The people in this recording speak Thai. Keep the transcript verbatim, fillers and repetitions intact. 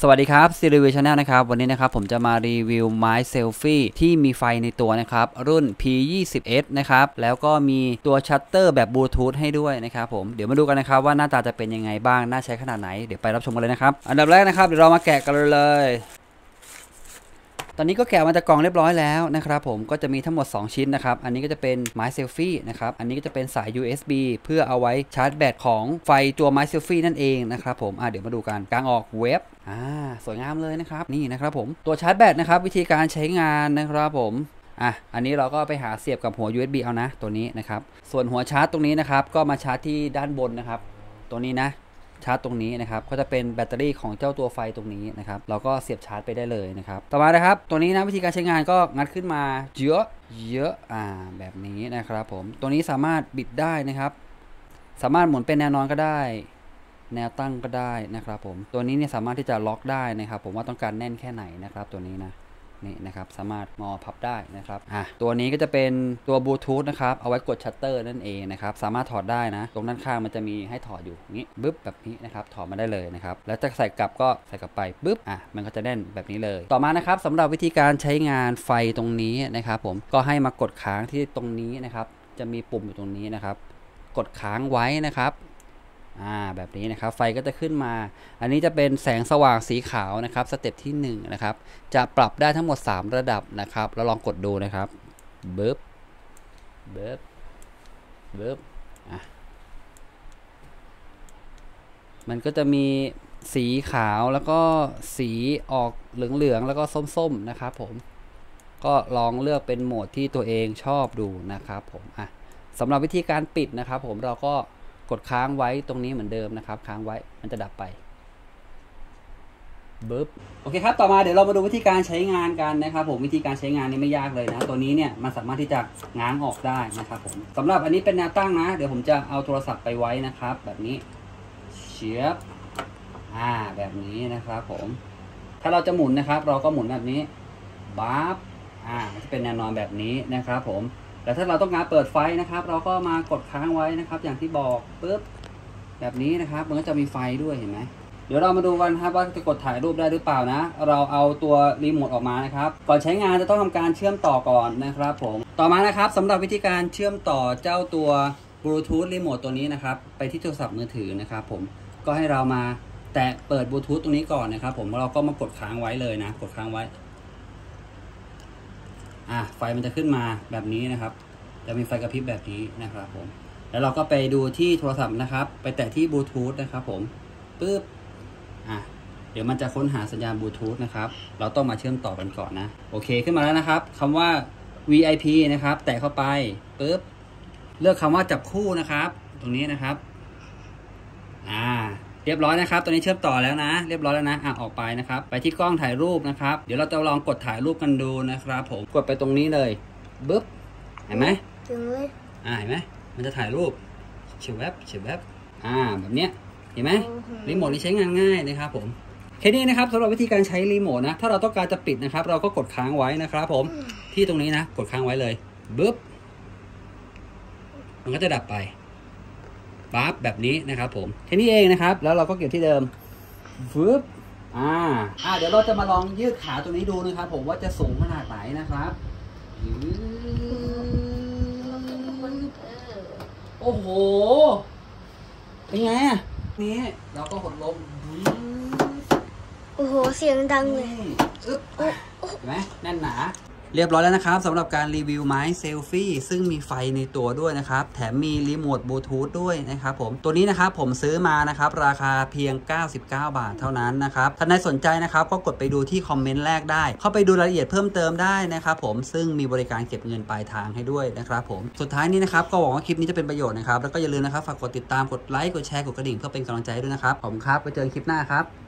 สวัสดีครับซีรีวิวชาแนลนะครับวันนี้นะครับผมจะมารีวิวไม้เซลฟี่ที่มีไฟในตัวนะครับรุ่น พี ยี่สิบ เอส นะครับแล้วก็มีตัวชัตเตอร์แบบบลูทูธให้ด้วยนะครับผมเดี๋ยวมาดูกันนะครับว่าหน้าตาจะเป็นยังไงบ้างน่าใช้ขนาดไหนเดี๋ยวไปรับชมกันเลยนะครับอันดับแรกนะครับเดี๋ยวเรามาแกะกันเลยตอนนี้ก็แกะมาจากกล่องเรียบร้อยแล้วนะครับผมก็จะมีทั้งหมดสองชิ้นนะครับอันนี้ก็จะเป็นไม้เซลฟี่นะครับอันนี้ก็จะเป็นสาย ยู เอส บี เพื่อเอาไว้ชาร์จแบตของไฟตัวไม้เซลฟี่นั่นเองนะครับผมเดี๋ยวมาดูกันกลางออกเว็บอ่าสวยงามเลยนะครับนี่นะครับผมตัวชาร์จแบตนะครับวิธีการใช้งานนะครับผมอ่ะอันนี้เราก็ไปหาเสียบกับหัว ยู เอส บี เอานะตัวนี้นะครับส่วนหัวชาร์จตรงนี้นะครับก็มาชาร์จที่ด้านบนนะครับตัวนี้นะชาร์จตรงนี้นะครับก็จะเป็นแบตเตอรี่ของเจ้าตัวไฟตรงนี้นะครับเราก็เสียบชาร์จไปได้เลยนะครับต่อมานะครับตัวนี้นะวิธีการใช้งานก็งัดขึ้นมาเยอะเยอะอ่าแบบนี้นะครับผมตัวนี้สามารถบิดได้นะครับสามารถหมุนเป็นแนวนอนก็ได้แนวตั้งก็ได้นะครับผมตัวนี้เนี่ยสามารถที่จะล็อกได้นะครับผมว่าต้องการแน่นแค่ไหนนะครับตัวนี้นะนี่นะครับสามารถงอพับได้นะครับอ่ะตัวนี้ก็จะเป็นตัวบลูทูธนะครับเอาไว้กดชัตเตอร์นั่นเองนะครับสามารถถอดได้นะตรงด้านข้างมันจะมีให้ถอดอยู่งี้บึ๊บแบบนี้นะครับถอดมาได้เลยนะครับแล้วจะใส่กลับก็ใส่กลับไปบึ๊บอ่ะมันก็จะแน่นแบบนี้เลยต่อมานะครับสำหรับวิธีการใช้งานไฟตรงนี้นะครับผมก็ให้มากดค้างที่ตรงนี้นะครับจะมีปุ่มอยู่ตรงนี้นะครับกดค้างไว้นะครับอ่าแบบนี้นะครับไฟก็จะขึ้นมาอันนี้จะเป็นแสงสว่างสีขาวนะครับสเต็ปที่หนึ่งนะครับจะปรับได้ทั้งหมดสามระดับนะครับแล้วลองกดดูนะครับเบิบเบิบเบิบอ่ะมันก็จะมีสีขาวแล้วก็สีออกเหลืองๆแล้วก็ส้มๆนะครับผมก็ลองเลือกเป็นโหมดที่ตัวเองชอบดูนะครับผมอ่ะสำหรับวิธีการปิดนะครับผมเราก็กดค้างไว้ตรงนี้เหมือนเดิมนะครับค้างไว้มันจะดับไปบึ๊บโอเคครับต่อมาเดี๋ยวเรามาดูวิธีการใช้งานกันนะครับผมวิธีการใช้งานนี่ไม่ยากเลยนะตัวนี้เนี่ยมันสามารถที่จะง้างออกได้นะครับผมสำหรับอันนี้เป็นแนวตั้งนะเดี๋ยวผมจะเอาโทรศัพท์ไปไว้นะครับแบบนี้เฉียบอ่าแบบนี้นะครับผมถ้าเราจะหมุนนะครับเราก็หมุนแบบนี้บั๊บอ่าจะเป็นแนวนอนแบบนี้นะครับผมแต่ถ้าเราต้องการเปิดไฟนะครับเราก็มากดค้างไว้นะครับอย่างที่บอกปึ๊บแบบนี้นะครับมันก็จะมีไฟด้วยเห็นไหมเดี๋ยวเรามาดูกันครับว่าจะกดถ่ายรูปได้หรือเปล่านะเราเอาตัวรีโมทออกมานะครับก่อนใช้งานจะต้องทำการเชื่อมต่อก่อนนะครับผมต่อมานะครับสำหรับวิธีการเชื่อมต่อเจ้าตัวบลูทูธรีโมทตัวนี้นะครับไปที่โทรศัพท์มือถือนะครับผมก็ให้เรามาแตะเปิดบลูทูธตรงนี้ก่อนนะครับผมเราก็มากดค้างไว้เลยนะกดค้างไว้อ่ะไฟมันจะขึ้นมาแบบนี้นะครับจะมีไฟกระพริบแบบนี้นะครับผมแล้วเราก็ไปดูที่โทรศัพท์นะครับไปแตะที่บลูทูธนะครับผมปึ๊บอ่ะเดี๋ยวมันจะค้นหาสัญญาณบลูทูธนะครับเราต้องมาเชื่อมต่อกันก่อนนะโอเคขึ้นมาแล้วนะครับคำว่า วี ไอ พี นะครับแตะเข้าไปปึ๊บเลือกคำว่าจับคู่นะครับตรงนี้นะครับอ่าเรียบร้อยนะครับตัวนี้เชื่อมต่อแล้วนะเรียบร้อยแล้วนะอ่ะออกไปนะครับไปที่กล้องถ่ายรูปนะครับเดี๋ยวเราจะลองกดถ่ายรูปกันดูนะครับผมกดไปตรงนี้เลยบึ๊บเห็นไหมอ่าเห็นไหมมันจะถ่ายรูปเฉียวแวบเฉียวแวบอ่าแบบเนี้ยเห็นไหมรีโมทนี่ใช้งานง่ายนะครับผมแค่นี้นะครับสำหรับวิธีการใช้รีโมทนะถ้าเราต้องการจะปิดนะครับเราก็กดค้างไว้นะครับผมที่ตรงนี้นะกดค้างไว้เลยบึ๊บมันก็จะดับไปปั๊บแบบนี้นะครับผมแค่นี้เองนะครับแล้วเราก็เก็บที่เดิมฟึบอ่าอ่าเดี๋ยวเราจะมาลองยืดขาตัวนี้ดูนะครับผมว่าจะสูงขนาดไหนนะครับโอ้โหเป็นไงอ่ะนี่เราก็หดลมโอ้โหเสียงดังเลยเห็นไหมแน่นหนาเรียบร้อยแล้วนะครับสำหรับการรีวิวไม้เซลฟี่ซึ่งมีไฟในตัวด้วยนะครับแถมมีรีโมทบลูทูธด้วยนะครับผมตัวนี้นะครับผมซื้อมานะครับราคาเพียงเก้าสิบเก้าบาทเท่านั้นนะครับถ้าใครสนใจนะครับก็กดไปดูที่คอมเมนต์แรกได้เข้าไปดูรายละเอียดเพิ่มเติมได้นะครับผมซึ่งมีบริการเก็บเงินปลายทางให้ด้วยนะครับผมสุดท้ายนี้นะครับก็หวังว่าคลิปนี้จะเป็นประโยชน์นะครับแล้วก็อย่าลืมนะครับฝากกดติดตามกดไลค์กดแชร์กดกระดิ่งเพื่อเป็นกำลังใจด้วยนะครับผมครับไปเจอกันคลิปหน้าครับ